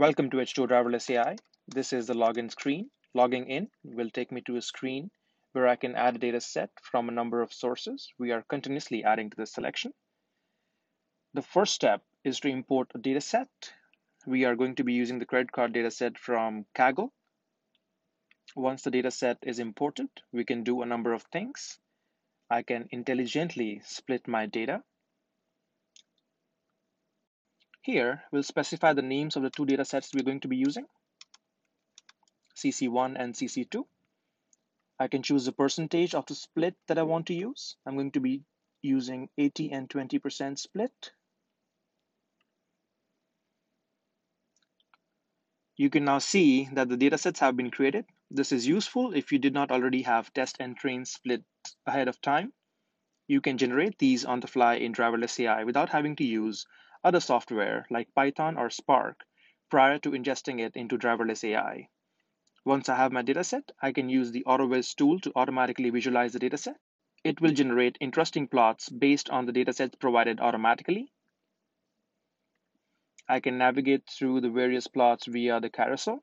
Welcome to H2O Driverless AI. This is the login screen. Logging in will take me to a screen where I can add a data set from a number of sources. We are continuously adding to this selection. The first step is to import a data set. We are going to be using the credit card data set from Kaggle. Once the data set is imported, we can do a number of things. I can intelligently split my data. Here, we'll specify the names of the two data sets we're going to be using, CC1 and CC2. I can choose the percentage of the split that I want to use. I'm going to be using 80 and 20% split. You can now see that the data sets have been created. This is useful if you did not already have test and train split ahead of time. You can generate these on the fly in Driverless AI without having to use other software like Python or Spark prior to ingesting it into Driverless AI. Once I have my dataset, I can use the AutoWiz tool to automatically visualize the dataset. It will generate interesting plots based on the datasets provided automatically. I can navigate through the various plots via the carousel.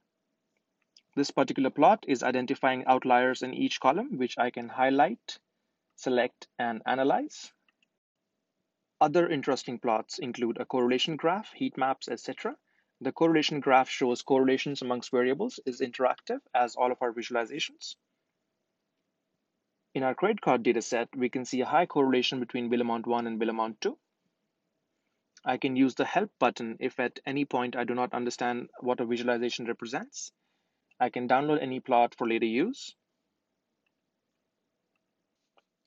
This particular plot is identifying outliers in each column, which I can highlight, select, and analyze. Other interesting plots include a correlation graph, heat maps, etc. The correlation graph shows correlations amongst variables, is interactive as all of our visualizations. In our credit card dataset, we can see a high correlation between bill amount 1 and bill amount 2. I can use the help button if at any point I do not understand what a visualization represents. I can download any plot for later use.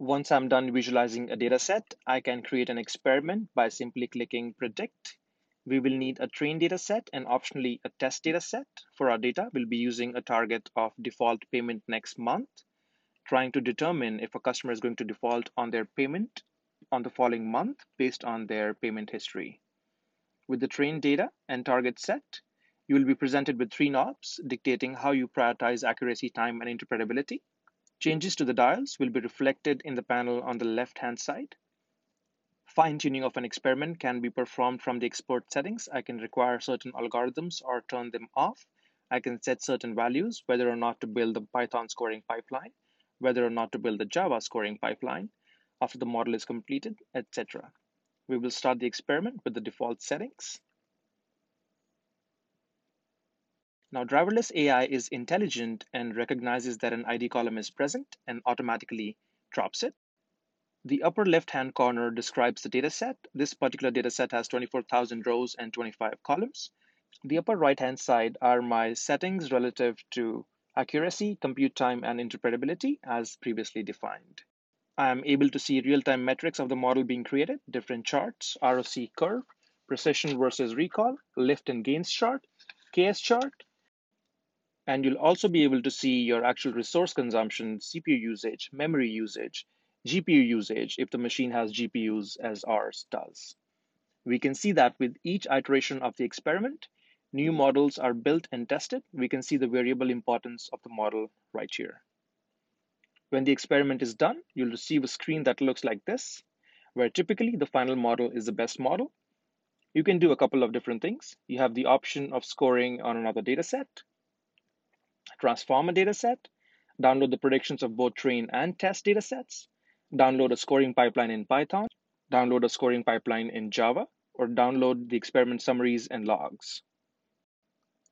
Once I'm done visualizing a data set, I can create an experiment by simply clicking predict. We will need a train data set and optionally a test data set. For our data, we'll be using a target of default payment next month, trying to determine if a customer is going to default on their payment on the following month based on their payment history. With the train data and target set, you will be presented with three knobs dictating how you prioritize accuracy, time, and interpretability. Changes to the dials will be reflected in the panel on the left-hand side. Fine-tuning of an experiment can be performed from the export settings. I can require certain algorithms or turn them off. I can set certain values, whether or not to build the Python scoring pipeline, whether or not to build the Java scoring pipeline after the model is completed, etc. We will start the experiment with the default settings. Now, Driverless AI is intelligent and recognizes that an ID column is present and automatically drops it. The upper left-hand corner describes the dataset. This particular dataset has 24,000 rows and 25 columns. The upper right-hand side are my settings relative to accuracy, compute time, and interpretability as previously defined. I am able to see real-time metrics of the model being created, different charts, ROC curve, precision versus recall, lift and gains chart, KS chart, and you'll also be able to see your actual resource consumption, CPU usage, memory usage, GPU usage, if the machine has GPUs as ours does. We can see that with each iteration of the experiment, new models are built and tested. We can see the variable importance of the model right here. When the experiment is done, you'll receive a screen that looks like this, where typically the final model is the best model. You can do a couple of different things. You have the option of scoring on another data set, transform a data set, download the predictions of both train and test data sets, download a scoring pipeline in Python, download a scoring pipeline in Java, or download the experiment summaries and logs.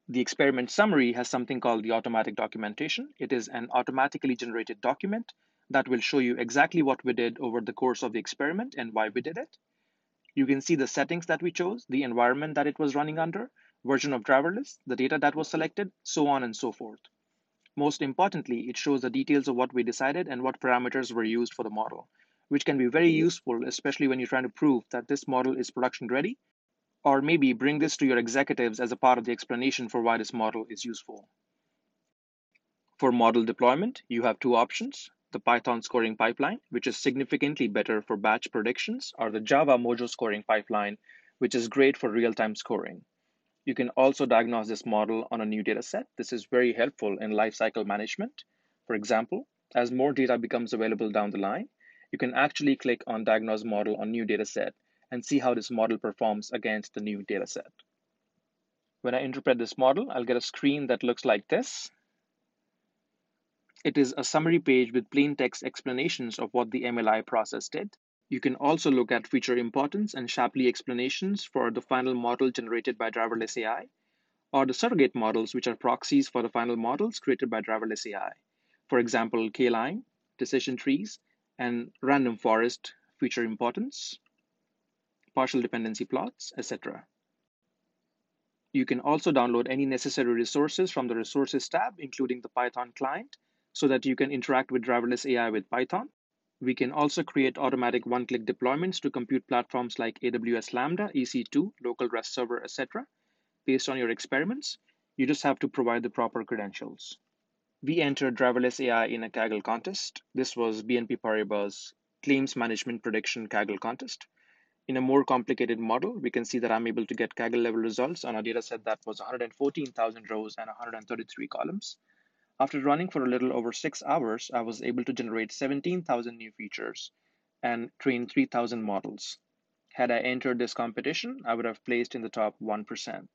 The experiment summary has something called the automatic documentation. It is an automatically generated document that will show you exactly what we did over the course of the experiment and why we did it. You can see the settings that we chose, the environment that it was running under, version of driverless, the data that was selected, so on and so forth. Most importantly, it shows the details of what we decided and what parameters were used for the model, which can be very useful, especially when you're trying to prove that this model is production ready, or maybe bring this to your executives as a part of the explanation for why this model is useful. For model deployment, you have two options, the Python scoring pipeline, which is significantly better for batch predictions, or the Java Mojo scoring pipeline, which is great for real-time scoring. You can also diagnose this model on a new data set. This is very helpful in lifecycle management. For example, as more data becomes available down the line, you can actually click on Diagnose Model on New Data Set and see how this model performs against the new data set. When I interpret this model, I'll get a screen that looks like this. It is a summary page with plain text explanations of what the MLI process did. You can also look at feature importance and Shapley explanations for the final model generated by driverless AI, or the surrogate models, which are proxies for the final models created by driverless AI. For example, K-line, decision trees, and random forest feature importance, partial dependency plots, etc. You can also download any necessary resources from the Resources tab, including the Python client, so that you can interact with driverless AI with Python. We can also create automatic one-click deployments to compute platforms like AWS Lambda, EC2, local REST server, etc. Based on your experiments, you just have to provide the proper credentials. We entered driverless AI in a Kaggle contest. This was BNP Paribas' Claims Management Prediction Kaggle contest. In a more complicated model, we can see that I'm able to get Kaggle level results on a dataset that was 114,000 rows and 133 columns. After running for a little over 6 hours, I was able to generate 17,000 new features and train 3,000 models. Had I entered this competition, I would have placed in the top 1%.